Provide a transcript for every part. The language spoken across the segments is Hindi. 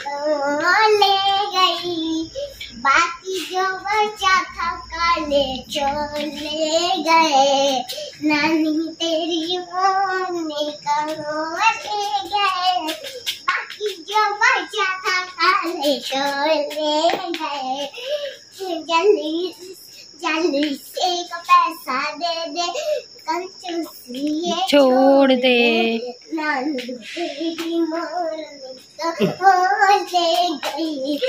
को ले गई, बाकी जो बचा था काले चले गए। नानी तेरी मोने को ले गए, बाकी जो बचा था काले चले गए। जल्दी जल्दी से को पैसा दे दे, छोड़ दे।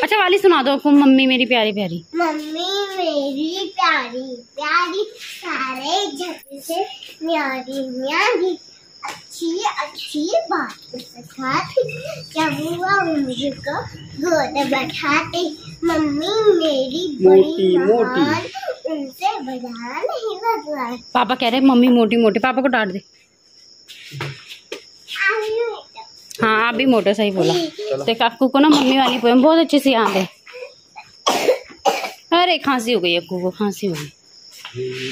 अच्छा वाली सुना दो आपको, मम्मी मेरी प्यारी प्यारी, मम्मी मेरी प्यारी प्यारी, सारे जग से न्यारी न्यारी, अच्छी अच्छी बात सिखाती, जब हुआ मुझको गोद बैठाती। मम्मी मेरी बड़ी महान, उनसे बड़ा नहीं बदला। पापा कह रहे मम्मी मोटी मोटी, पापा को डांट दे। हाँ आप भी मोटे, सही बोला। तो काकू को ना मम्मी वाली पोएम बहुत अच्छे से याद है। अरे खांसी हो गई अक्कू को, खांसी हो गई।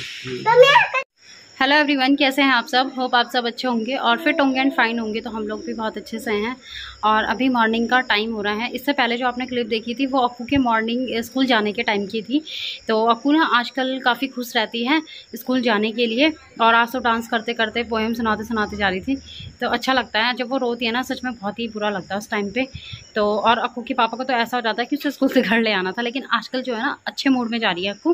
हेलो एवरीवन, कैसे हैं आप सब? होप आप सब अच्छे होंगे और फिट होंगे एंड फाइन होंगे। तो हम लोग भी बहुत अच्छे से हैं और अभी मॉर्निंग का टाइम हो रहा है। इससे पहले जो आपने क्लिप देखी थी वो अक्कू के मॉर्निंग स्कूल जाने के टाइम की थी। तो अक्कू ना आजकल काफ़ी खुश रहती है स्कूल जाने के लिए, और आज तो डांस करते करते पोएम सुनाते सुनाते जा रही थी। तो अच्छा लगता है जब वो रोती है ना, सच में बहुत ही बुरा लगता है उस टाइम पर। तो और अक्कू के पापा को तो ऐसा हो जाता है कि उसे स्कूल से घर ले आना था, लेकिन आजकल जो है ना अच्छे मूड में जा रही है अक्कू,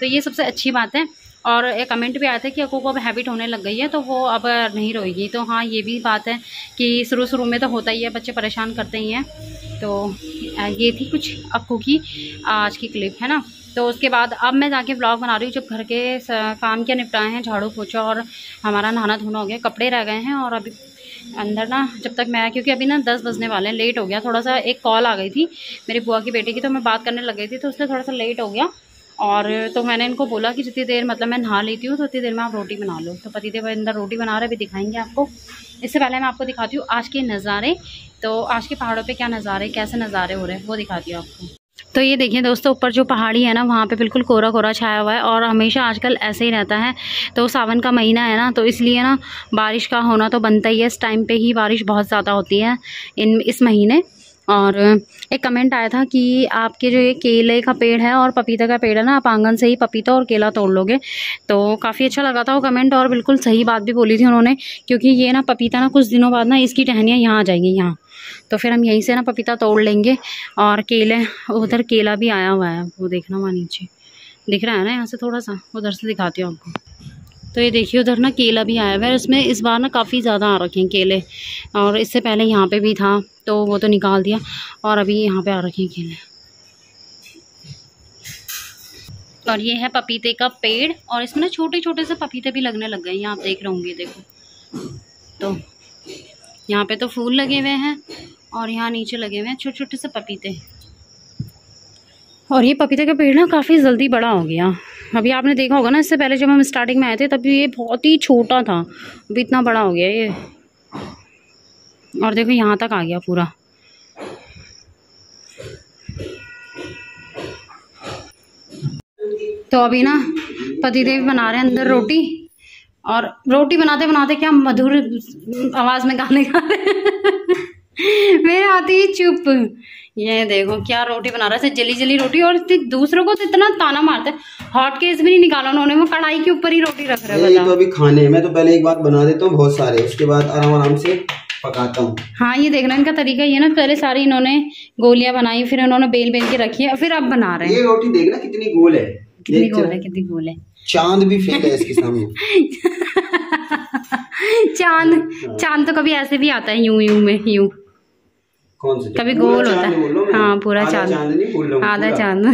तो ये सबसे अच्छी बात है। और एक कमेंट भी आया था कि अक्कू को अब हैबिट होने लग गई है तो वो अब नहीं रोएगी। तो हाँ ये भी बात है कि शुरू शुरू में तो होता ही है, बच्चे परेशान करते ही हैं। तो ये थी कुछ अक्कू की आज की क्लिप, है ना। तो उसके बाद अब मैं जाके ब्लॉग बना रही हूँ, जब घर के काम क्या निपटाए हैं, झाड़ू पोछा और हमारा नहाना धोना हो गया, कपड़े रह गए हैं। और अभी अंदर ना जब तक मैं, क्योंकि अभी ना 10 बजने वाले हैं, लेट हो गया थोड़ा सा। एक कॉल आ गई थी मेरी बुआ की बेटी की, तो मैं बात करने लग गई थी, तो उससे थोड़ा सा लेट हो गया। और तो मैंने इनको बोला कि जितनी देर मतलब मैं नहा लेती हूँ तो उतनी देर में आप रोटी बना लो। तो पति देव अंदर रोटी बना रहे, अभी दिखाएंगे आपको। इससे पहले मैं आपको दिखाती हूँ आज के नज़ारे, तो आज के पहाड़ों पे क्या नज़ारे, कैसे नज़ारे हो रहे हैं वो दिखाती हूँ आपको। तो ये देखिए दोस्तों, ऊपर जो पहाड़ी है ना वहाँ पे बिल्कुल कोहरा कोहरा छाया हुआ है, और हमेशा आजकल ऐसे ही रहता है। तो सावन का महीना है ना, तो इसलिए ना बारिश का होना तो बनता ही है। इस टाइम पर ही बारिश बहुत ज़्यादा होती है इस महीने। और एक कमेंट आया था कि आपके जो ये केले का पेड़ है और पपीता का पेड़ है ना, आप आंगन से ही पपीता और केला तोड़ लोगे। तो काफ़ी अच्छा लगा था वो कमेंट, और बिल्कुल सही बात भी बोली थी उन्होंने, क्योंकि ये ना पपीता ना कुछ दिनों बाद ना इसकी टहनियाँ यहाँ आ जाएंगी, यहाँ, तो फिर हम यहीं से ना पपीता तोड़ लेंगे। और केले, उधर केला भी आया हुआ है, वो देखना वहाँ नीचे दिख रहा है ना, यहाँ से थोड़ा सा उधर से दिखाती हूँ आपको। तो ये देखिए उधर ना केला भी आया हुआ है, उसमें इस बार ना काफ़ी ज़्यादा आ रखे हैं केले, और इससे पहले यहाँ पे भी था तो वो तो निकाल दिया, और अभी यहाँ पे आ रखे हैं केले। और ये है पपीते का पेड़, और इसमें ना छोटे छोटे से पपीते भी लगने लग गए हैं, आप देख रहे होंगे। देखो तो यहाँ पे तो फूल लगे हुए हैं, और यहाँ नीचे लगे हुए हैं छोटे छोटे से पपीते। और ये पपीते का पेड़ ना काफ़ी जल्दी बड़ा हो गया। अभी आपने देखा होगा ना, इससे पहले जब हम स्टार्टिंग में आए थे तब ये बहुत ही छोटा था, अभी इतना बड़ा हो गया ये। और देखो यहाँ तक आ गया पूरा। तो अभी ना पतिदेव बना रहे हैं अंदर रोटी, और रोटी बनाते बनाते क्या मधुर आवाज़ में गाने गा रहे मेरे आती ही चुप। ये देखो क्या रोटी बना रहा है, जली जली रोटी, और दूसरों को तो इतना ताना मारते हैं। हॉट केस भी नहीं निकाला उन्होंने, वो कढ़ाई के ऊपर ही रोटी रख रहे हैं। तो अभी खाने में तो पहले एक बार बना देता हूँ बहुत सारे, उसके बाद आराम आराम से पकाता हूँ। हाँ ये देखना इनका तरीका ये ना, पहले सारी इन्होंने गोलियां बनाई, फिर उन्होंने बेल बेल के रखी है, फिर अब बना रहे हैं। ये रोटी देखना कितनी गोल है, कितनी गोल है, कितनी गोल है। चांद भी फेंका है इसके सामने, चांद चांद तो कभी ऐसे भी आता है, यूं यूं में यूं, कभी गोल होता है। हाँ पूरा चांद, आधा चांद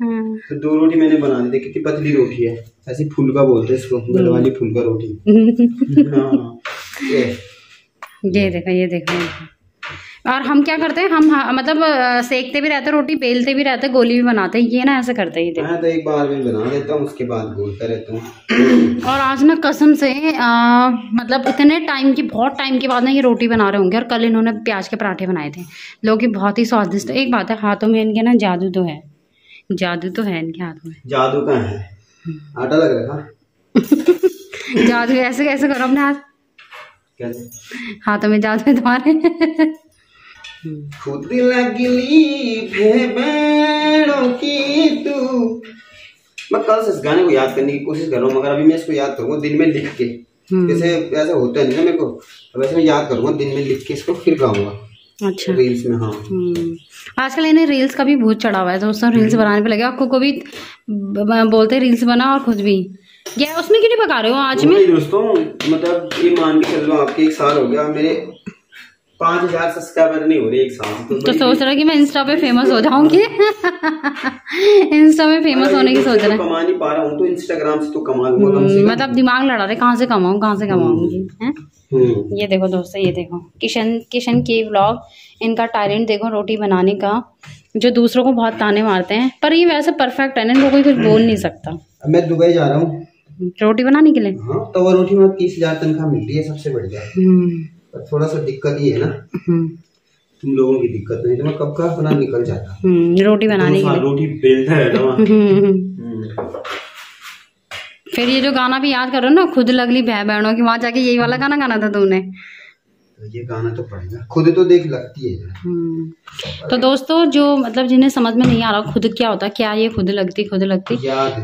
तो दो रोटी मैंने बना दी, कितनी पतली रोटी है, ऐसी फुलका बोलते हैं इसको, गल वाली फुलका रोटी। हाँ, ये देखो और हम क्या करते हैं, हम मतलब सेकते भी रहते, रोटी बेलते भी रहते, गोली भी बनाते हैं, ये ना ऐसे करते ही देखो। तो एक बार में बना देता हूँ, उसके बाद गोलता रहता हूँ। और आज ना कसम से मतलब इतने टाइम की, बहुत टाइम के बाद ना ये रोटी बना रहे होंगे। और कल इन्होंने प्याज के पराठे बनाए थे, लोग बहुत ही स्वादिष्ट। एक बात है, हाथों में इनके ना जादू तो है, जादू तो है इनके हाथ में, जादू का है, आटा लग रहा है जादू। ऐसे कैसे करो अपने हाथ, हाथों में जादू है तुम्हारे खुद लगली भेड़ों की तू। मैं कल से इस गाने को याद करने की कोशिश कर रहा हूँ, मगर अभी मैं इसको याद करूँगा दिन में लिख के। जैसे ऐसा होता है ना मेरे को, वैसे मैं याद करूँगा दिन में लिख के, इसको फिर गाऊंगा। अच्छा, रील्स में। हाँ, आजकल इन्हें रील्स का भी बहुत चढ़ा हुआ है दोस्तों। रील्स बनाने पे लगे, आपको को भी बोलते हैं रील्स बना, और खुद भी गया उसमें क्यों नहीं पका रहे हो आज में? दोस्तों मतलब ये मान के चल रहा हूँ आपके, एक साल हो गया मेरे 5000 सब्सक्राइबर नहीं हो रहे एक साल। तो सोच रहा कि मैं इंस्टा पे फेमस हो जाऊंगी। इंस्टा में फेमस होने की सोच रहा है। कमा नहीं पा रहा हूँ तो इंस्टाग्राम से तो कमा लूंगा। मतलब दिमाग लड़ा रहे कहाँ से कमाऊँ, कहाँ से कमाऊंगी। ये देखो दोस्तों, ये देखो किशन के व्लॉग, इनका टैलेंट देखो रोटी बनाने का, जो दूसरों को बहुत ताने मारते हैं पर ये वैसे परफेक्ट है ना, इनको कोई कुछ बोल नहीं सकता। मैं दुबई जा रहा हूँ रोटी बनाने के लिए। तो वो रोटी में 30,000 तनख्वाह मिल रही है, सबसे बढ़िया। थोड़ा सा दिक्कत ये है ना, तुम लोगों की दिक्कत नहीं, मैं कब का बना निकल जाता रोटी बनाने के लिए। रोटी बेलता है ना। फिर ये जो गाना भी याद करो ना, खुद लगली बहनों की, वहाँ जाके यही वाला गाना गाना था तुमने। ये गाना तो पड़ेगा, खुद तो देख लगती है। तो दोस्तों जो मतलब जिन्हें समझ में नहीं आ रहा खुद क्या होता, क्या ये खुद लगती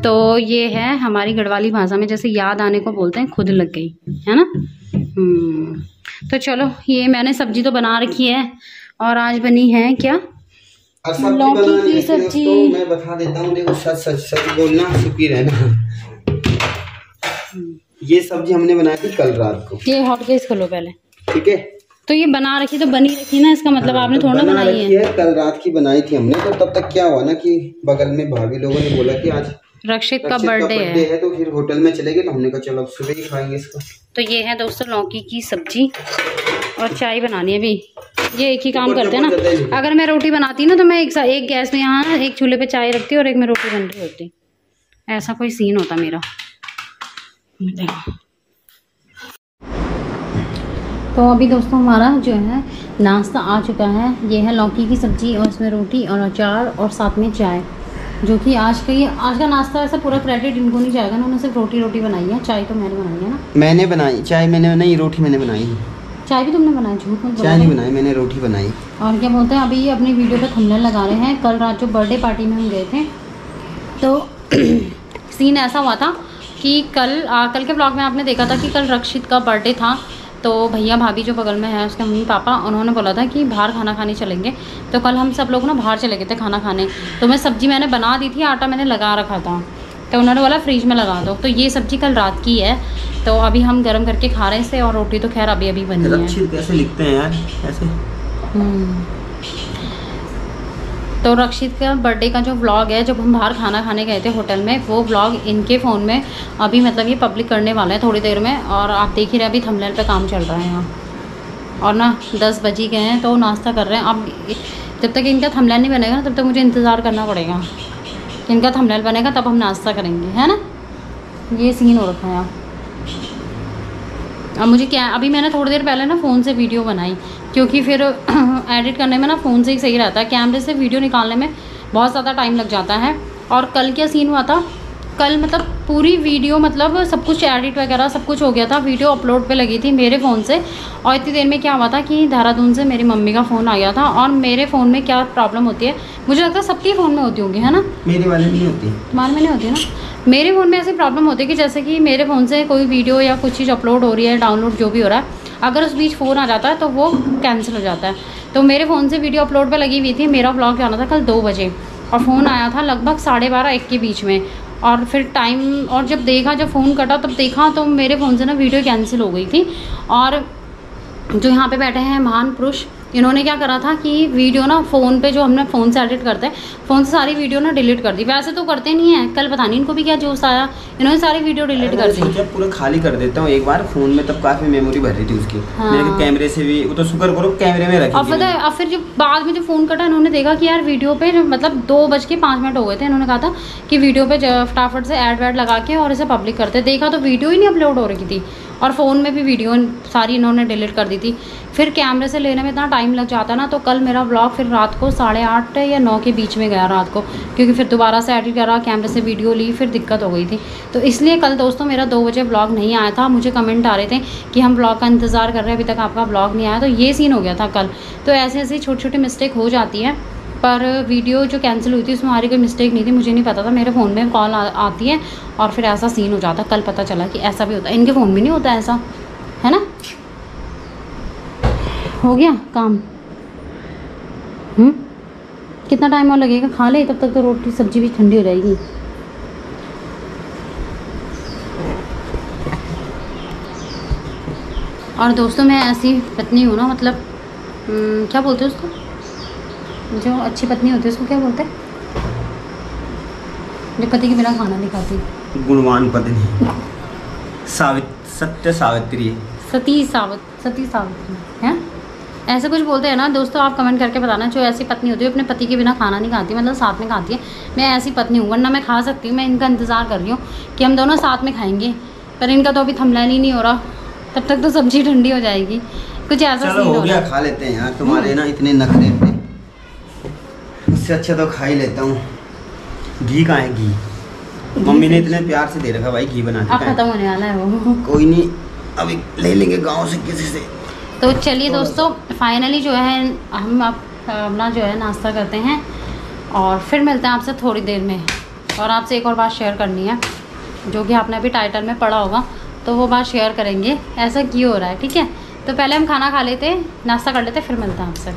तो ये है हमारी गढ़वाली भाषा में, जैसे याद आने को बोलते हैं खुद लग गई, है ना। तो चलो, ये मैंने सब्जी तो बना रखी है, और आज बनी है क्या लौकी की सब्जी। मैं बता देता हूँ, देखो सच सच सच बोलना, छुपी रहना। ये सब्जी हमने बनाई थी कल रात को। ये हॉटकेस खोलो पहले, ठीक है। तो ये बना रखी तो बनी रखी ना, इसका मतलब आपने थोड़ा बनाई है। कल रात की बनाई थी हमने। तो तब तक क्या हुआ ना कि बगल में भाभी लोगों ने बोला कि आज रक्षित का बर्थडे है, तो फिर होटल में चले गए। तो हमने कहा चलो अब सुबह ही खाएंगे इसको। तो ये है दोस्तों लौकी की सब्जी, और चाय बनानी है अभी। ये एक ही काम करते हैं ना, अगर मैं रोटी बनाती ना तो मैं एक गैस में, यहाँ एक चूल्हे पे चाय रखती और एक में रोटी बन रही होती, ऐसा कोई सीन होता मेरा। तो अभी दोस्तों हमारा जो है नाश्ता आ चुका है। ये है लौकी की सब्जी और उसमें रोटी और अचार और साथ में चाय, जो कि आज का नाश्ता। ऐसा पूरा क्रेडिट इनको नहीं जाएगा ना, उन्होंने सिर्फ रोटी बनाई है। चाय तो मैंने बनाई है ना, मैंने बनाई चाय, मैंने बनाई रोटी, मैंने बनाई। चाय भी तुमने बनाई? झूठ मत बोलो, चाय नहीं बनाई मैंने, रोटी बनाई। और क्या बोलते हैं, अभी ये अपनी वीडियो पे थंबनेल लगा रहे हैं। कल रात जो बर्थडे पार्टी में हम गए थे तो सीन ऐसा हुआ था कि कल के ब्लॉग में आपने देखा था कि कल रक्षित का बर्थडे था। तो भैया भाभी जो बगल में है उसके मम्मी पापा, उन्होंने बोला था कि बाहर खाना खाने चलेंगे। तो कल हम सब लोग ना बाहर चले गए थे खाना खाने। तो मैं सब्जी मैंने बना दी थी, आटा मैंने लगा रखा था, तो उन्होंने बोला फ्रिज में लगा दो। तो ये सब्जी कल रात की है, तो अभी हम गर्म करके खा रहे हैं। और रोटी तो खैर अभी बनी है। कैसे लिखते हैं यार ऐसे। तो रक्षित का बर्थडे का जो व्लॉग है, जब हम बाहर खाना खाने गए थे होटल में, वो व्लॉग इनके फ़ोन में अभी मतलब ये पब्लिक करने वाला है थोड़ी देर में। और आप देख ही रहे अभी थंबनेल पे काम चल रहा है यहाँ। और ना 10 बज गए हैं, तो नाश्ता कर रहे हैं। अब जब तक इनका थंबनेल नहीं बनेगा ना, तब तक मुझे इंतज़ार करना पड़ेगा कि इनका थंबनेल बनेगा तब हम नाश्ता करेंगे, है ना। ये सीन हो रखा है यहाँ। अब मुझे क्या, अभी मैंने थोड़ी देर पहले ना फ़ोन से वीडियो बनाई, क्योंकि फिर एडिट करने में ना फ़ोन से ही सही रहता है। कैमरे से वीडियो निकालने में बहुत ज़्यादा टाइम लग जाता है। और कल क्या सीन हुआ था, कल मतलब पूरी वीडियो मतलब सब कुछ एडिट वगैरह सब कुछ हो गया था। वीडियो अपलोड पे लगी थी मेरे फ़ोन से। और इतनी देर में क्या हुआ था कि देहरादून से मेरी मम्मी का फ़ोन आ गया था। और मेरे फ़ोन में क्या प्रॉब्लम होती है, मुझे लगता है सबके फ़ोन में होती होंगी, है ना। मेरे वाले में नहीं होती, तुम्हारे में नहीं होती ना। मेरे फ़ोन में ऐसी प्रॉब्लम होती है कि जैसे कि मेरे फ़ोन से कोई वीडियो या कुछ चीज़ अपलोड हो रही है, डाउनलोड जो भी हो रहा है, अगर उस बीच फ़ोन आ जाता है तो वो कैंसिल हो जाता है। तो मेरे फ़ोन से वीडियो अपलोड पर लगी हुई थी। मेरा व्लॉग जाना था कल 2 बजे, और फ़ोन आया था लगभग 12:30-1 के बीच में। और फिर टाइम, और जब देखा, जब फ़ोन कटा तब देखा तो मेरे फ़ोन से ना वीडियो कैंसिल हो गई थी। और जो यहाँ पे बैठे हैं महान पुरुष, इन्होंने क्या करा था कि वीडियो ना फ़ोन पे, जो हमने फ़ोन से एडिट करते हैं, फ़ोन से सारी वीडियो ना डिलीट कर दी। वैसे तो करते नहीं है, कल पता नहीं इनको भी क्या जोश आया, इन्होंने सारी वीडियो डिलीट कर दी। पूरा खाली कर देता हूँ एक बार फ़ोन में, तब काफ़ी मेमोरी भर रही थी उसकी। हाँ। मेरे कैमरे से भी, वो तो शुक्र करो कैमरे में रखी। अब पता है, अब फिर जब बाद में जो फ़ोन कटा, इन्होंने देखा कि यार वीडियो पे मतलब 2:05 हो गए थे। इन्होंने कहा था कि वीडियो पे फटाफट से ऐड वैड लगा के और इसे पब्लिक करते। देखा तो वीडियो ही नहीं अपलोड हो रही थी, और फ़ोन में भी वीडियो सारी इन्होंने डिलीट कर दी थी। फिर कैमरे से लेने में इतना टाइम लग जाता है ना, तो कल मेरा व्लॉग फिर रात को 8:30 या 9 के बीच में गया रात को, क्योंकि फिर दोबारा से एडिट करा, कैमरे से वीडियो ली, फिर दिक्कत हो गई थी। तो इसलिए कल दोस्तों मेरा 2 बजे व्लॉग नहीं आया था। मुझे कमेंट आ रहे थे कि हम व्लॉग का इंतज़ार कर रहे हैं, अभी तक आपका व्लॉग नहीं आया, तो ये सीन हो गया था कल। तो ऐसे ऐसी छोटी छोटी मिस्टेक हो जाती है, पर वीडियो जो कैंसिल हुई थी उसमें हमारी कोई मिस्टेक नहीं थी। मुझे नहीं पता था, मेरे फ़ोन में कॉल आती है और फिर ऐसा सीन हो जाता। कल पता चला कि ऐसा भी होता है, इनके फ़ोन में नहीं होता ऐसा, है ना। हो गया काम, कितना टाइम और लगेगा, खा ले, तब तक तो रोटी सब्जी भी ठंडी हो जाएगी। और दोस्तों मैं ऐसी पत्नी हूँ ना, मतलब क्या बोलते हैं उसको, जो अच्छी पत्नी होती है उसको क्या बोलते हैं, जो पति के बिना खाना नहीं खाती, गुणवान पत्नी, सती सावित्री है, ऐसे कुछ बोलते हैं ना दोस्तों। आप कमेंट करके बताना, जो ऐसी पत्नी होती है अपने पति के बिना खाना नहीं खाती, मतलब साथ में खाती है। मैं ऐसी पत्नी हूँ, वरना मैं खा सकती हूँ। मैं इनका इंतज़ार कर रही हूँ कि हम दोनों साथ में खाएँगे, पर इनका तो अभी थमलाइन ही नहीं हो रहा, तब तक तो सब्जी ठंडी हो जाएगी। कुछ ऐसा हो गया, खा लेते हैं यार, तुम्हारे ना इतने नखरे, इससे अच्छा तो खा ही लेता हूँ। घी कहाँ है, घी मम्मी ने इतने प्यार से दे रखा भाई, घी बना के खत्म होने वाला है वो, कोई नहीं अभी ले लेंगे गांव से किसी से। तो चलिए दोस्तों, फाइनली जो है हम अपना जो है नाश्ता करते हैं और फिर मिलते हैं आपसे थोड़ी देर में। और आपसे एक और बात शेयर करनी है, जो कि आपने अभी टाइटल में पढ़ा होगा, तो वो बात शेयर करेंगे ऐसा क्यों हो रहा है, ठीक है। तो पहले हम खाना खा लेते, नाश्ता कर लेते, फिर मिलते हैं आपसे।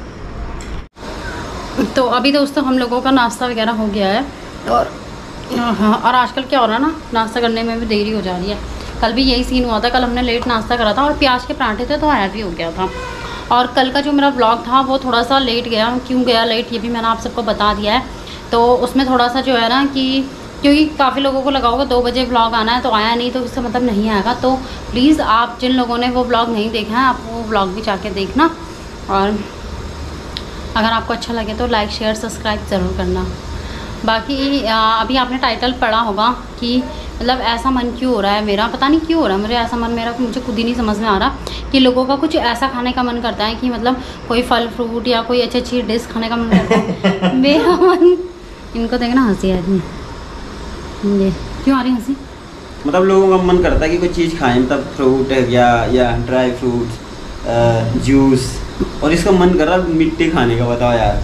तो अभी दोस्तों हम लोगों का नाश्ता वगैरह हो गया है, और आजकल क्या हो रहा है ना, नाश्ता करने में भी देरी हो जा रही है। कल भी यही सीन हुआ था, कल हमने लेट नाश्ता करा था, और प्याज के पराठे थे तो हैवी हो गया था। और कल का जो मेरा व्लॉग था वो थोड़ा सा लेट गया, क्यों गया लेट ये भी मैंने आप सबको बता दिया है। तो उसमें थोड़ा सा जो है ना कि क्योंकि काफ़ी लोगों को लगा होगा 2 बजे व्लॉग आना है, तो आया नहीं, तो उसका मतलब नहीं आएगा। तो प्लीज़ आप जिन लोगों ने वो व्लॉग नहीं देखा है, आप वो व्लॉग भी जाके देखना, और अगर आपको अच्छा लगे तो लाइक शेयर सब्सक्राइब ज़रूर करना। बाकी अभी आपने टाइटल पढ़ा होगा कि मतलब ऐसा मन क्यों हो रहा है मेरा, पता नहीं क्यों हो रहा है मुझे ऐसा मन, मेरा मुझे खुद ही नहीं समझ में आ रहा कि लोगों का कुछ ऐसा खाने का मन करता है कि मतलब कोई फल फ्रूट या कोई अच्छी अच्छी डिश खाने का मन करता है। मेरा मन, इनको देखना हंसी आ रही है, ये क्यों आ रही हंसी, मतलब लोगों का मन करता है कि कोई चीज़ खाएँ, मतलब फ्रूट या ड्राई फ्रूट, जूस, और इसका मन कर रहा मिट्टी खाने का, बताओ यार,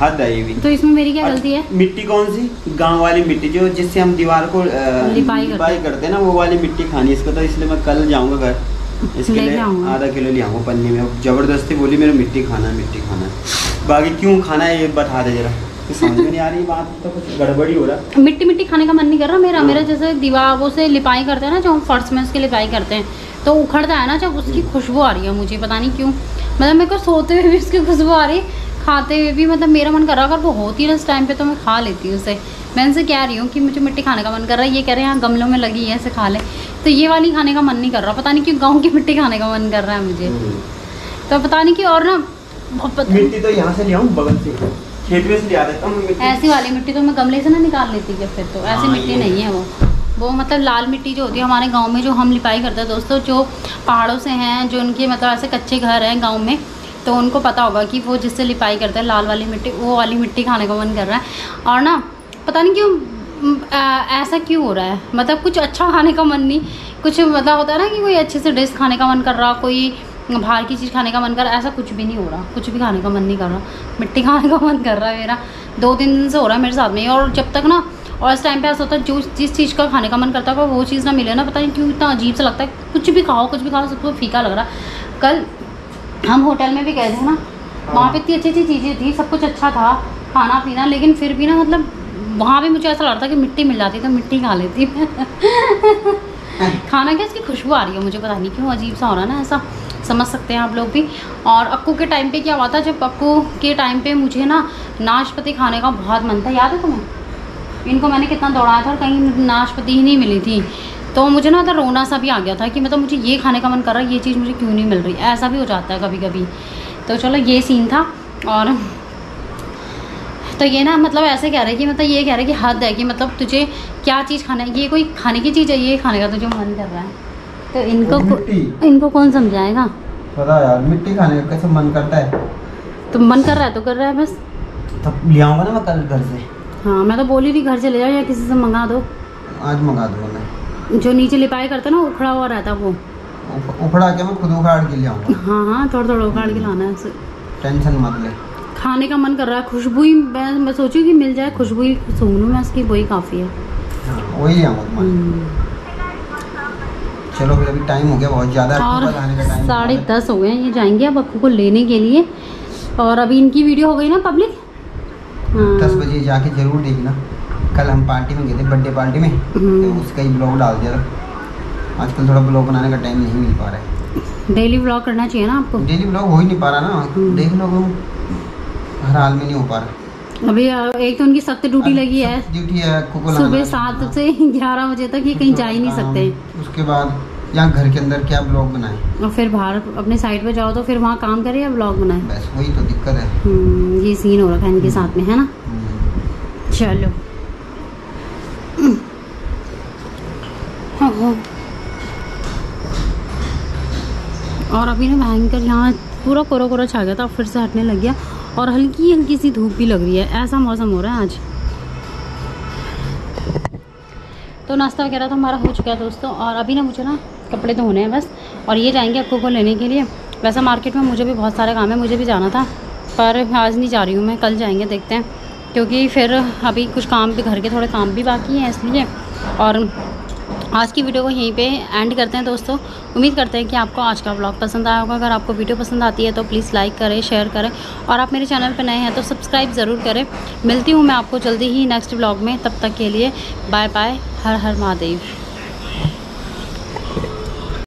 हद है ये भी। तो इसमें मेरी क्या गलती है? मिट्टी कौन सी, गांव वाली मिट्टी जो जिससे हम दीवार को लिपाई करते हैं ना, वो वाली मिट्टी खानी इसको। तो इसलिए मैं कल जाऊंगा घर, इसके लिए आधा किलो ले आऊँगा पन्नी में, जबरदस्ती बोली मेरे मिट्टी खाना है, मिट्टी खाना है। बाकी क्यों खाना है ये बता दे जरा, समझ में नहीं आ रही बात, तो कुछ गड़बड़ी हो रहा। मिट्टी मिट्टी खाने का मन नहीं कर रहा मेरा। मेरा जैसे दीवारों से लिपाई करते हैं ना, जो हम फर्श में उसकी लिपाई करते हैं तो उखड़ता है ना, जब उसकी खुशबू आ रही है मुझे, पता नहीं क्यों, मतलब मेरे को सोते हुए भी उसकी खुशबू आ रही, खाते हुए भी, मतलब मेरा मन कर रहा, अगर वो होती ना इस टाइम पे तो मैं खा लेती हूँ उसे। मैं इनसे कह रही हूँ कि मुझे मिट्टी खाने का मन कर रहा है, ये कह रहे हैं यहाँ गमलों में लगी है, इसे खा ले। तो ये वाली खाने का मन नहीं कर रहा, पता नहीं क्यों गाँव की मिट्टी खाने का मन कर रहा है मुझे, तो पता नहीं क्यों। और ना मिट्टी तो यहाँ से ले आऊँ, बगल से खेत में से ले आ देता हूँ, ऐसी वाली मिट्टी तो मैं गमले से ना निकाल लेती क्या, फिर तो ऐसी मिट्टी नहीं है वो मतलब लाल मिट्टी जो होती है हमारे गांव में, जो हम लिपाई करते हैं दोस्तों, जो पहाड़ों से हैं, जो उनके मतलब ऐसे कच्चे घर हैं गांव में, तो उनको पता होगा कि वो जिससे लिपाई करते हैं लाल वाली मिट्टी, वो वाली मिट्टी खाने का मन कर रहा है। और ना पता नहीं क्यों ऐसा क्यों हो रहा है, मतलब कुछ अच्छा खाने का मन नहीं, कुछ मतलब होता है ना कि कोई अच्छे से डिश खाने का मन कर रहा, कोई बाहर की चीज़ खाने का मन कर रहा, ऐसा कुछ भी नहीं हो रहा, कुछ भी खाने का मन नहीं कर रहा, मिट्टी खाने का मन कर रहा है मेरा। 2-3 दिन से हो रहा है मेरे साथ में। और जब तक ना, और इस टाइम पे ऐसा होता है, जो जिस चीज़ का खाने का मन करता है वो चीज़ ना मिले ना, पता नहीं क्यों इतना अजीब सा लगता है, कुछ भी खाओ सबको फीका लग रहा। कल हम होटल में भी गए थे ना, वहाँ पे इतनी अच्छी अच्छी चीज़ें थी, सब कुछ अच्छा था खाना पीना, लेकिन फिर भी ना मतलब वहाँ भी मुझे ऐसा लग रहा था कि मिट्टी मिल जाती तो मिट्टी खा लेती खाना क्या, उसकी खुशबू आ रही है मुझे, पता नहीं क्यों अजीब सा हो रहा है ना, ऐसा समझ सकते हैं आप लोग भी। और अक्कू के टाइम पर क्या हुआ था, जब अक्कू के टाइम पर मुझे ना नाशपाती खाने का बहुत मन था, याद है तुम्हें, इनको मैंने कितना दौड़ाया था और कहीं नाशपाती ही नहीं मिली थी, तो मुझे ना मतलब रोना सा भी आ गया था कि मतलब मुझे ये खाने का मन कर रहा है, ये चीज़ मुझे क्यों नहीं मिल रही, ऐसा भी हो जाता है कभी कभी। तो चलो ये सीन था। और तो ये ना मतलब ऐसे कह रहे कि मतलब ये कह रहे कि हद है कि मतलब तुझे क्या चीज़ खाना है, ये कोई खाने की चीज़ है, ये खाने का तुझे मन कर रहा है, तो इनको कौन समझाएगा, पता यार मिट्टी खाने का कैसे मन करता है। तो मन कर रहा है तो कर रहा है बस। तब ले आऊंगा ना मैं कल घर से। हाँ मैं तो बोली थी घर से ले जाओ या किसी से मंगा दो। आज मंगा दूंगा मैं। जो नीचे लिपाई करता ना उखड़ा हुआ रहता वो उखड़ा के मैं खुद उखाड़ के ले आऊंगा। हाँ हाँ थोड़ा थोड़ा उखाड़ के लाना है, टेंशन मत ले। खाने का मन कर रहा है खुशबू ही, मैं सोची कि मिल जाए खुशबू ही सूंघ लूँ मैं उसकी, वही काफ़ी है। हाँ वही है। चलो फिर अभी टाइम हो गया बहुत ज़्यादा, और 10:30 हो गए हैं, ये जाएंगे अब अक्कू को लेने के लिए। और अभी इनकी वीडियो हो गई ना पब्लिक। हाँ 10 बजे जाके जरूर देखना, कल हम पार्टी में गए थे बर्थडे पार्टी में तो उसका ही ब्लॉग डाल दिया। आजकल थोड़ा ब्लॉग बनाने का टाइम नहीं मिल पा रहा है। डेली ब्लॉग करना चाहिए ना आपको। डेली ब्लॉग हो ही नहीं पा रहा ना, देख लो हर हाल में नहीं हो पा रहा। अभी एक तो उनकी सख्त ड्यूटी लगी है, ड्यूटी है सुबह 7 से 11 बजे तक, ये कहीं जा ही नहीं सकते। उसके बाद यहाँ घर के अंदर क्या ब्लॉग बनाए, और फिर बाहर अपने साइड पे जाओ तो फिर वहाँ काम करे या ब्लॉग बनाए, बस वही तो दिक्कत है। ये सीन हो रखा है इनके साथ में है ना। चलो और अभी ना भयंकर यहाँ पूरा कोरा कोरा छा गया था, फिर से हटने लग गया और हल्की हल्की सी धूप भी लग रही है, ऐसा मौसम हो रहा है आज। तो नाश्ता वगैरह तो हमारा हो चुका है दोस्तों, और अभी ना मुझे ना कपड़े तो होने हैं बस, और ये जाएंगे अक्कू को लेने के लिए। वैसे मार्केट में मुझे भी बहुत सारे काम है, मुझे भी जाना था पर आज नहीं जा रही हूँ मैं, कल जाएंगे देखते हैं, क्योंकि फिर अभी कुछ काम भी घर के थोड़े काम भी बाकी हैं इसलिए। और आज की वीडियो को यहीं पे एंड करते हैं दोस्तों। उम्मीद करते हैं कि आपको आज का व्लॉग पसंद आया होगा। अगर आपको वीडियो पसंद आती है तो प्लीज़ लाइक करें, शेयर करें, और आप मेरे चैनल पर नए हैं तो सब्सक्राइब ज़रूर करें। मिलती हूँ मैं आपको जल्दी ही नेक्स्ट व्लॉग में, तब तक के लिए बाय बाय। हर हर महादेव।